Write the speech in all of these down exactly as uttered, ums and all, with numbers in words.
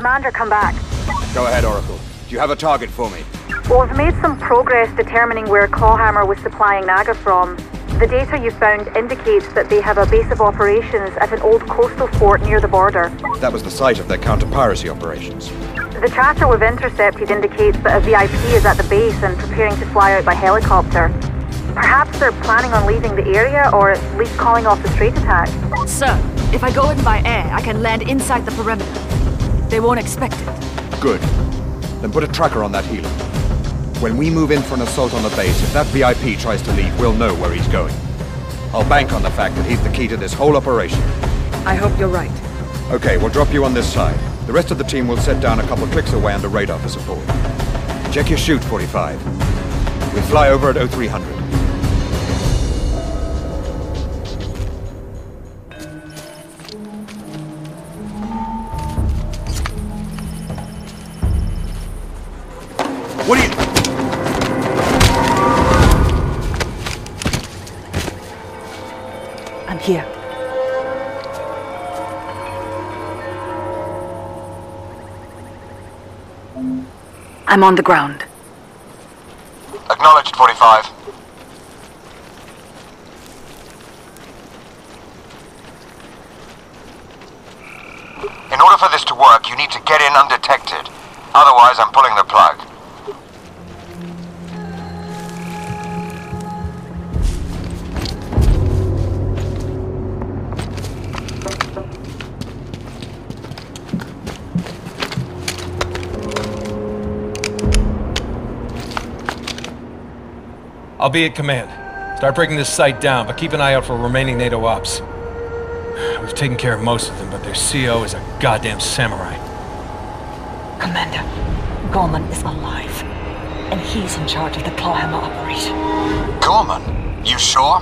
Commander come back. Go ahead, Oracle. Do you have a target for me? Well, we've made some progress determining where Clawhammer was supplying Naga from. The data you found indicates that they have a base of operations at an old coastal fort near the border. That was the site of their counter-piracy operations. The tracker we've intercepted indicates that a V I P is at the base and preparing to fly out by helicopter. Perhaps they're planning on leaving the area, or at least calling off the Strait attack. Sir, if I go in by air, I can land inside the perimeter. They won't expect it. Good. Then put a tracker on that healer. When we move in for an assault on the base, if that V I P tries to leave, we'll know where he's going. I'll bank on the fact that he's the key to this whole operation. I hope you're right. Okay, we'll drop you on this side. The rest of the team will set down a couple of clicks away under radar for support. Check your chute, forty-five. We fly over at oh three hundred. What do you... I'm here. I'm on the ground. Acknowledged, forty-five. In order for this to work, you need to get in undetected. Otherwise, I'm pulling the plug. I'll be at command. Start breaking this site down, but keep an eye out for remaining NATO ops. We've taken care of most of them, but their C O is a goddamn samurai. Commander, Gorman is alive, and he's in charge of the Clawhammer operation. Gorman? You sure?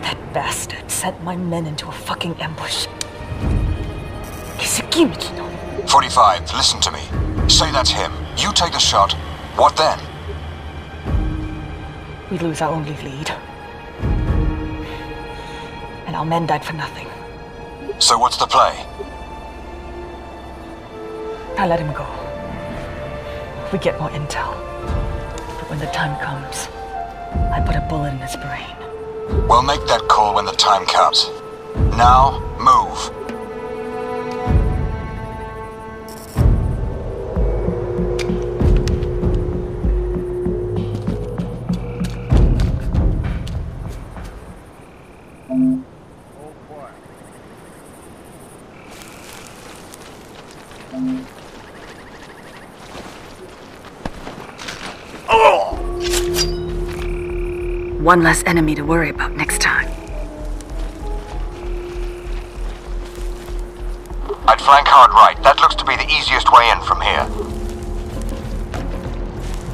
That bastard sent my men into a fucking ambush. forty-five, listen to me. Say that's him. You take the shot. What then? We lose our only lead. And our men died for nothing. So what's the play? I let him go. We get more intel. But when the time comes, I put a bullet in his brain. We'll make that call when the time comes. Now, move. One less enemy to worry about next time. I'd flank hard right. That looks to be the easiest way in from here.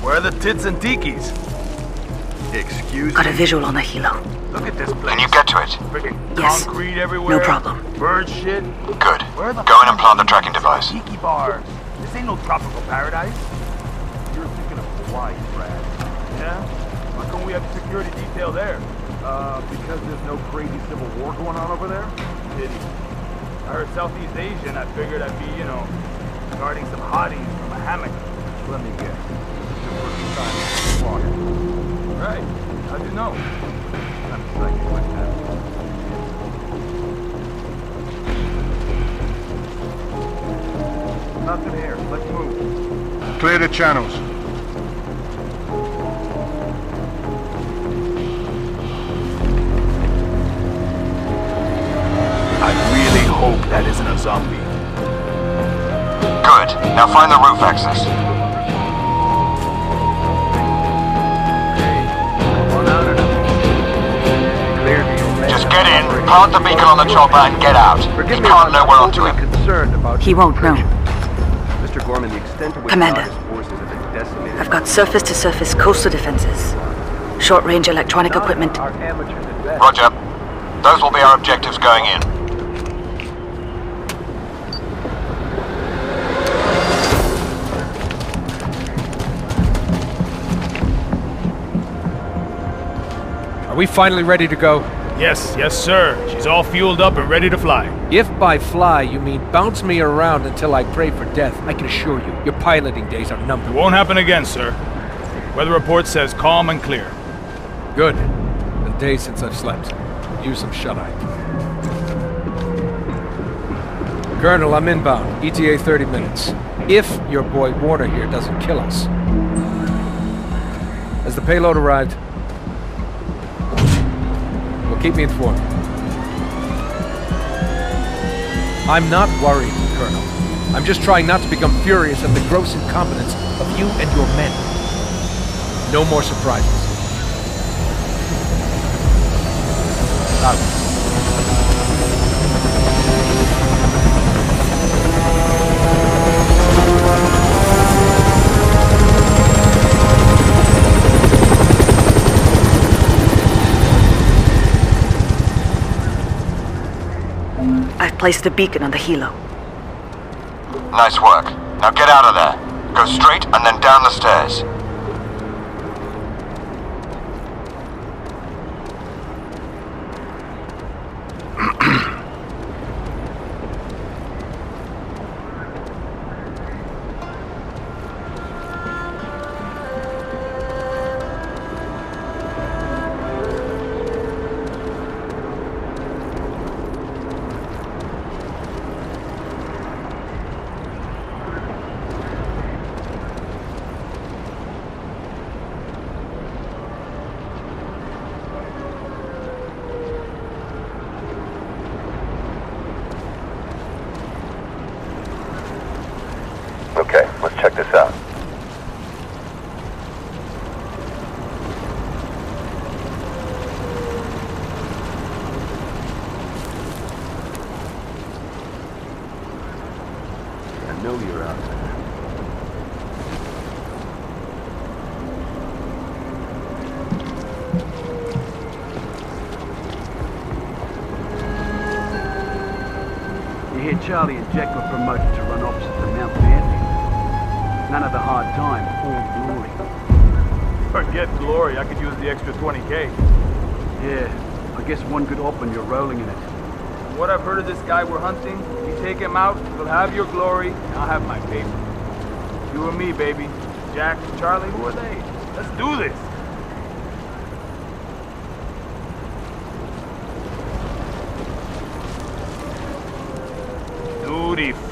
Where are the tits and tikis? Excuse Got me. Got a visual on the helo. Look at this place. Can you get to it? Yes. Concrete everywhere. No problem. Bird shit. Good. Where the Go in and plant the tracking device. Tiki bars. This ain't no tropical paradise. You're thinking of Hawaii, Brad. Yeah? How come we have security detail there? Uh, because there's no crazy civil war going on over there? Pity. I heard Southeast Asia and I figured I'd be, you know, guarding some hotties from a hammock. Let me guess. It's a working time to walk. Right. How'd you know? I'm psychic like that. Nothing here. Let's move. Clear the channels. That isn't a zombie. Good. Now find the roof access. Just get in, plant the beacon on the chopper, and get out. He can't know we're onto him. He won't know. Mister Gorman, the extent to which Commander, forces have been decimated. I've got surface-to-surface coastal defenses, short-range electronic equipment. Roger. Those will be our objectives going in. Are we finally ready to go? Yes, yes, sir. She's all fueled up and ready to fly. If by fly you mean bounce me around until I pray for death, I can assure you, your piloting days are numbered. It won't happen again, sir. Weather report says calm and clear. Good. A day since I've slept. Use some shut-eye. Colonel, I'm inbound. E T A thirty minutes. If your boy Warner here doesn't kill us. Has the payload arrived? Well, keep me informed. I'm not worried, Colonel. I'm just trying not to become furious at the gross incompetence of you and your men. No more surprises. Out. I've placed a beacon on the helo. Nice work. Now get out of there. Go straight and then down the stairs. Charlie and Jack were promoted to run opposite the Mount Manfield. None of the hard time, all glory. Forget glory, I could use the extra twenty K. Yeah, I guess one could op when you're rolling in it. From what I've heard of this guy we're hunting, if you take him out, you'll have your glory, and I'll have my baby. You and me, baby. Jack, Charlie, who are they? Let's do this!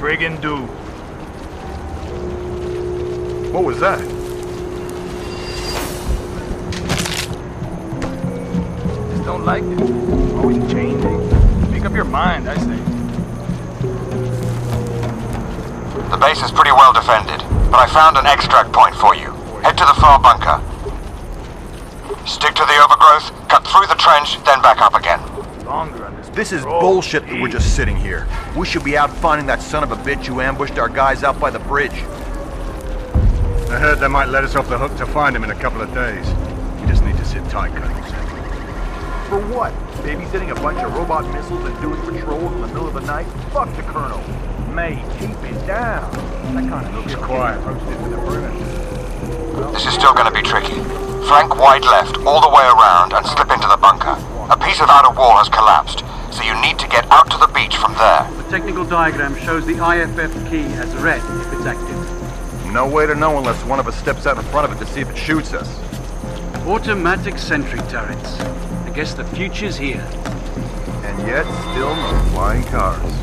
Friggin' do. What was that? Just don't like it. Always changing. Make up your mind, I say. The base is pretty well defended, but I found an extract point for you. Head to the far bunker. Stick to the overgrowth, cut through the trench, then back up again. This is bullshit that we're just sitting here. We should be out finding that son of a bitch who ambushed our guys out by the bridge. I heard they might let us off the hook to find him in a couple of days. We just need to sit tight, Colonel. For what? Babysitting a bunch of robot missiles and doing patrol in the middle of the night? Fuck the Colonel. Mate, keep it down. That kind of looks quiet. This is still going to be tricky. Flank wide left, all the way around, and slip into the bunker. A piece of outer wall has collapsed, so you need to get out to the beach from there. The technical diagram shows the I F F key as red if it's active. No way to know unless one of us steps out in front of it to see if it shoots us. Automatic sentry turrets. I guess the future's here. And yet, still no flying cars.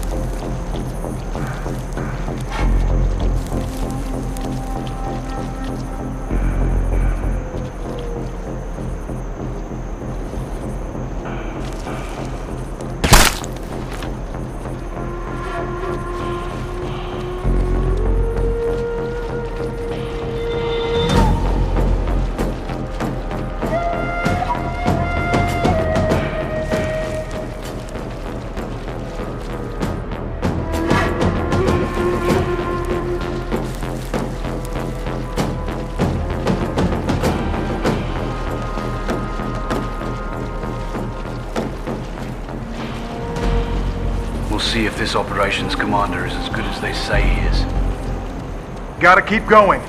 If this operation's commander is as good as they say he is. Gotta keep going.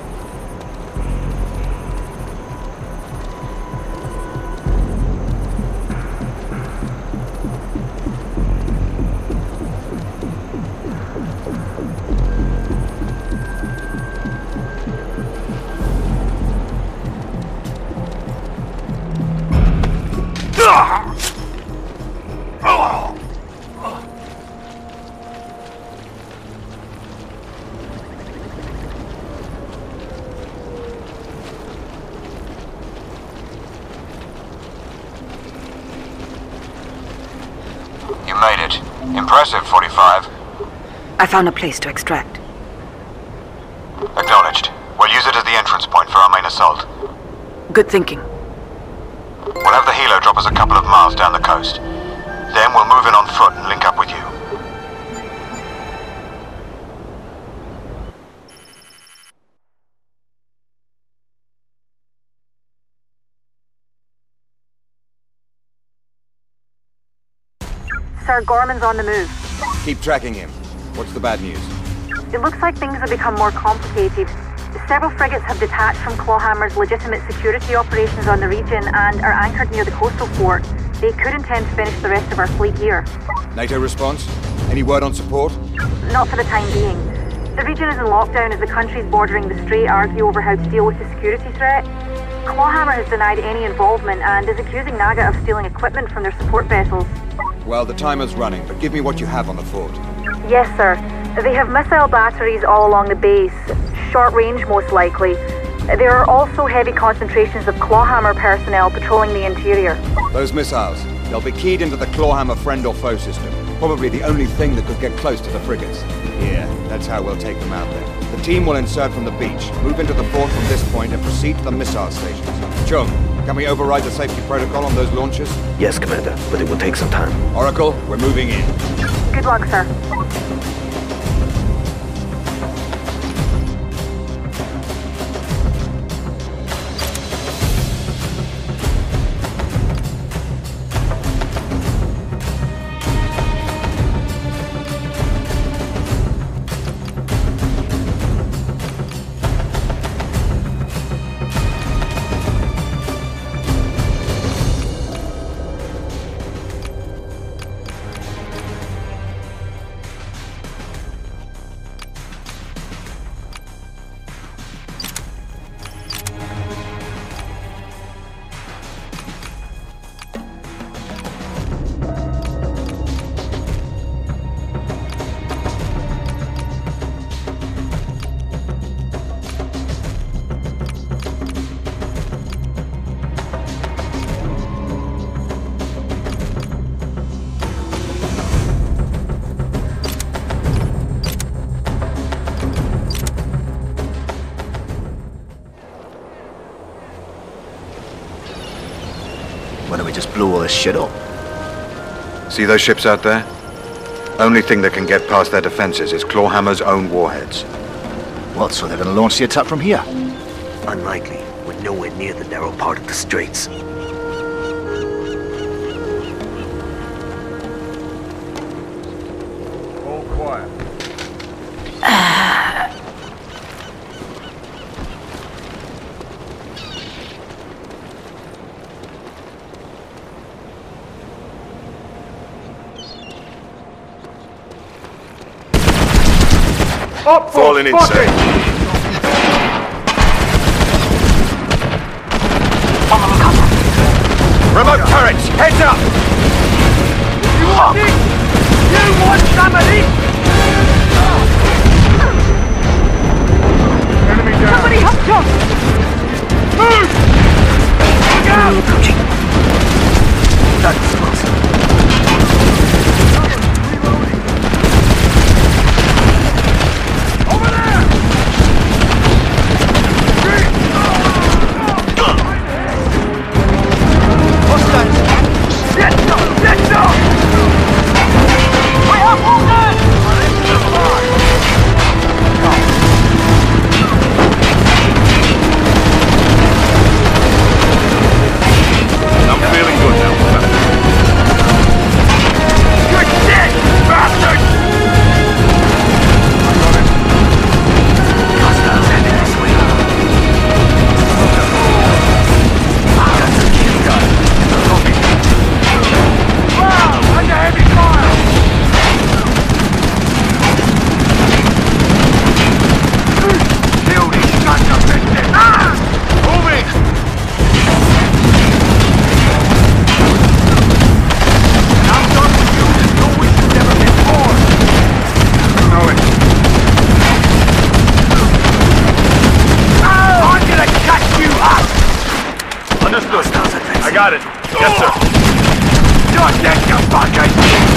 Impressive, forty-five. I found a place to extract. Acknowledged. We'll use it as the entrance point for our main assault. Good thinking. We'll have the helo drop us a couple of miles down the coast. Then we'll move in on foot and link up with you. Sir, Gorman's on the move. Keep tracking him. What's the bad news? It looks like things have become more complicated. Several frigates have detached from Clawhammer's legitimate security operations on the region and are anchored near the coastal port. They could intend to finish the rest of our fleet here. NATO response? Any word on support? Not for the time being. The region is in lockdown as the countries bordering the Strait argue over how to deal with the security threat. Clawhammer has denied any involvement and is accusing Naga of stealing equipment from their support vessels. Well, the timer's running, but give me what you have on the fort. Yes, sir. They have missile batteries all along the base, short range most likely. There are also heavy concentrations of Clawhammer personnel patrolling the interior. Those missiles, they'll be keyed into the Clawhammer friend or foe system. Probably the only thing that could get close to the frigates. Yeah, that's how we'll take them out there. The team will insert from the beach, move into the fort from this point and proceed to the missile stations. Chung, can we override the safety protocol on those launches? Yes, Commander, but it will take some time. Oracle, we're moving in. Good luck, sir. Blew all this shit up. See those ships out there? Only thing that can get past their defenses is Clawhammer's own warheads. What, so they're going to launch the attack from here? Unlikely. We're nowhere near the narrow part of the straits. All quiet. Up for Falling in, sir. Remote turrets, heads up! You want it? You want some of it? Enemy down. Somebody help John! Move! Look out! Approaching. That's awesome. I got it. Yes, sir. You're dead, you fucker!